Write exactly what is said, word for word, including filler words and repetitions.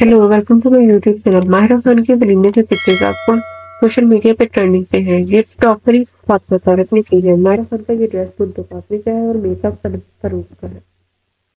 Hello welcome to my YouTube channel. Mahira Khan के बलिंदे के पिक्चर्स आपको सोशल मीडिया पे ट्रेंडिंग पे हैं। ये स्टॉकरी बहुत बता रखनी चीज़ है। माहिरा खान का ये ड्रेस खुद दुकान का है और मेकअप फरूख का है।